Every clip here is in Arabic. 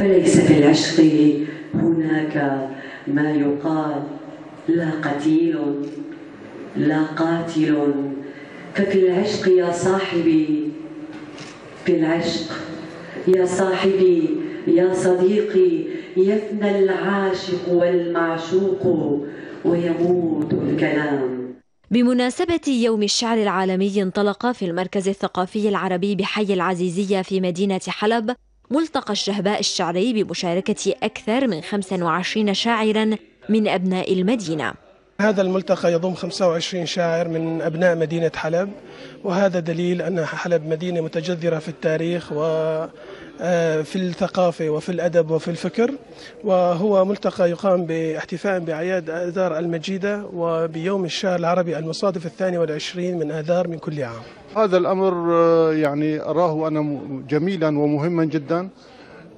فليس في العشق هناك ما يقال لا قتيل لا قاتل، ففي العشق يا صاحبي، في العشق يا صاحبي يا صديقي يفنى العاشق والمعشوق ويموت الكلام. بمناسبة يوم الشعر العالمي انطلق في المركز الثقافي العربي بحي العزيزية في مدينة حلب ملتقى الشهباء الشعري بمشاركة أكثر من 25 شاعراً من أبناء المدينة. هذا الملتقى يضم 25 شاعر من أبناء مدينة حلب، وهذا دليل أن حلب مدينة متجذرة في التاريخ وفي الثقافة وفي الأدب وفي الفكر. وهو ملتقى يقام باحتفاء بأعياد آذار المجيدة وبيوم الشعر العربي المصادف 22 من آذار من كل عام. هذا الأمر يعني أراه أنا جميلا ومهما جدا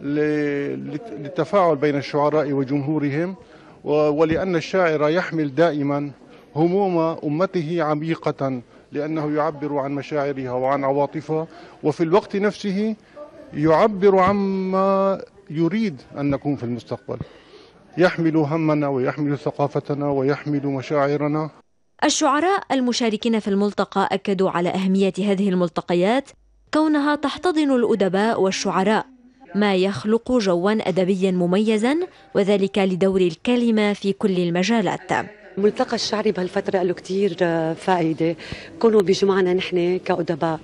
للتفاعل بين الشعراء وجمهورهم، ولأن الشاعر يحمل دائما هموم أمته عميقة، لأنه يعبر عن مشاعرها وعن عواطفها، وفي الوقت نفسه يعبر عما يريد أن نكون في المستقبل. يحمل همنا ويحمل ثقافتنا ويحمل مشاعرنا. الشعراء المشاركين في الملتقى أكدوا على أهمية هذه الملتقيات كونها تحتضن الأدباء والشعراء، ما يخلق جواً أدبياً مميزاً، وذلك لدور الكلمة في كل المجالات. ملتقى الشعري بهالفترة له كتير فائدة، كونوا بيجمعنا نحن كأدباء.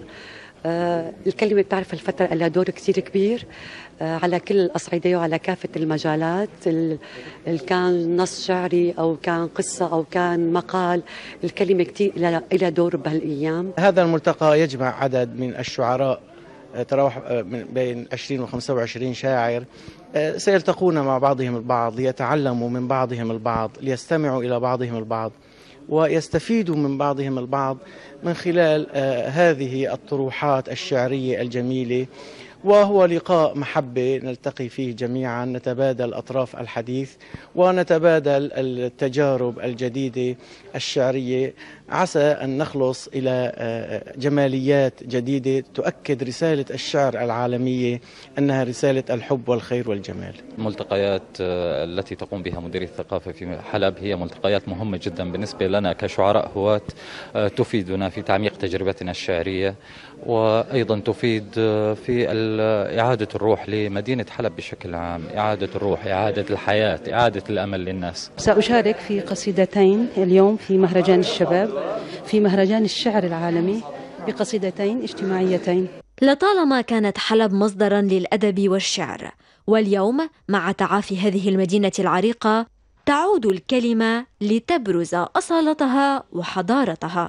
الكلمة بتعرف هالفترة لها دور كتير كبير على كل الأصعدة وعلى كافة المجالات، كان نص شعري أو كان قصة أو كان مقال، الكلمة كتير لها دور بهالأيام. هذا الملتقى يجمع عدد من الشعراء تراوح بين 20 و 25 شاعر، سيلتقون مع بعضهم البعض ليتعلموا من بعضهم البعض، ليستمعوا إلى بعضهم البعض ويستفيدوا من بعضهم البعض من خلال هذه الطروحات الشعرية الجميلة. وهو لقاء محبة نلتقي فيه جميعا، نتبادل أطراف الحديث ونتبادل التجارب الجديدة الشعرية، عسى أن نخلص إلى جماليات جديدة تؤكد رسالة الشعر العالمية أنها رسالة الحب والخير والجمال. الملتقيات التي تقوم بها مديرية الثقافة في حلب هي ملتقيات مهمة جدا بالنسبة لنا كشعراء هواة، تفيدنا في تعميق تجربتنا الشعرية، وأيضا تفيد في إعادة الروح لمدينة حلب بشكل عام، إعادة الروح، إعادة الحياة، إعادة الأمل للناس. سأشارك في قصيدتين اليوم في مهرجان الشباب، في مهرجان الشعر العالمي، بقصيدتين اجتماعيتين. لطالما كانت حلب مصدراً للأدب والشعر، واليوم مع تعافي هذه المدينة العريقة تعود الكلمة لتبرز أصالتها وحضارتها.